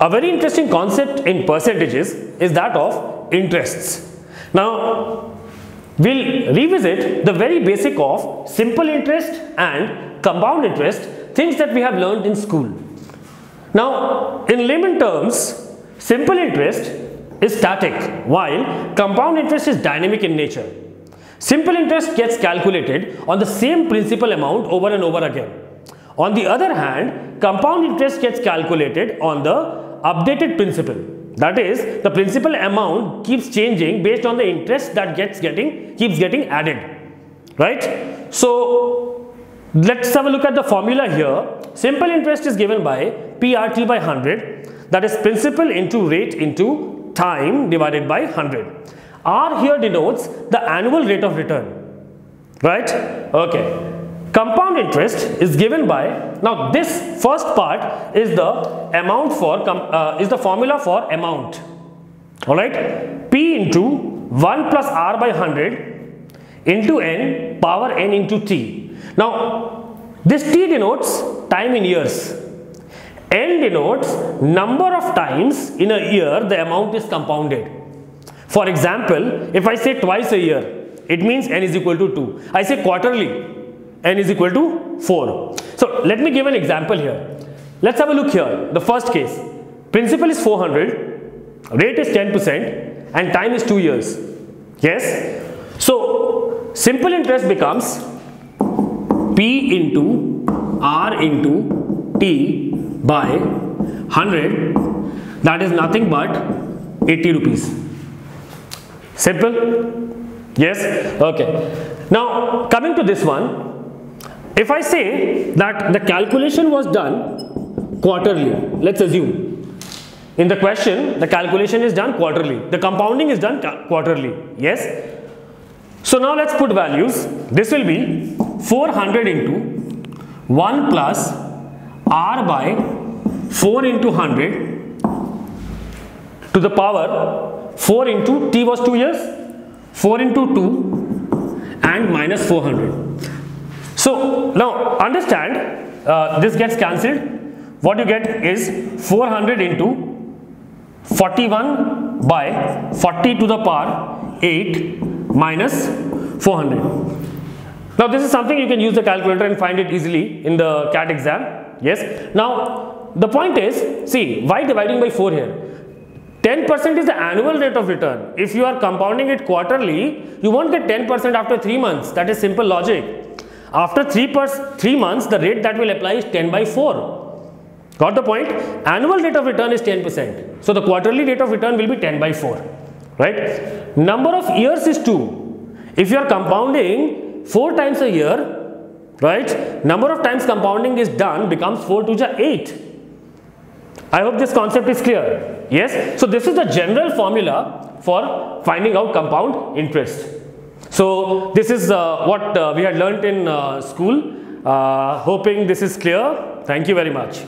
A very interesting concept in percentages is that of interests. Now, we'll revisit the very basic of simple interest and compound interest, things that we have learned in school. Now, in layman terms, simple interest is static while compound interest is dynamic in nature. Simple interest gets calculated on the same principal amount over and over again. On the other hand, compound interest gets calculated on the updated principal. That is, the principal amount keeps changing based on the interest that keeps getting added, right? So let's have a look at the formula here. Simple interest is given by PRT by 100, that is principal into rate into time divided by 100. R here denotes the annual rate of return, right? Okay. Compound interest is given by, now this first part is the amount for, is the formula for amount, alright, P into 1 plus R by 100 into N power N into T. Now this T denotes time in years, N denotes number of times in a year the amount is compounded. For example, if I say twice a year, it means N is equal to 2. I say quarterly, N is equal to 4. So let me give an example here. Let's have a look here. The first case, principal is 400, rate is 10% and time is 2 years. Yes. So simple interest becomes P into R into T by 100, that is nothing but 80 rupees. Simple? Yes. Okay. Now coming to this one. If I say that the calculation was done quarterly, let's assume in the question the calculation is done quarterly, the compounding is done quarterly, yes. So now let's put values. This will be 400 into 1 plus R by 4 into 100 to the power 4 into T was 2 years, 4 into 2 and minus 400. So now understand, this gets cancelled. What you get is 400 into 41 by 40 to the power 8 minus 400. Now this is something you can use the calculator and find it easily in the CAT exam. Yes. Now the point is, see, why dividing by 4 here? 10% is the annual rate of return. If you are compounding it quarterly, you won't get 10% after 3 months. That is simple logic. After 3 months, the rate that will apply is 10 by 4. Got the point? Annual rate of return is 10%. So the quarterly rate of return will be 10 by 4. Right? Number of years is 2. If you are compounding 4 times a year, right? Number of times compounding is done becomes 4 to the 8. I hope this concept is clear. Yes? So this is the general formula for finding out compound interest. So this is what we had learned in school. Hoping this is clear. Thank you very much.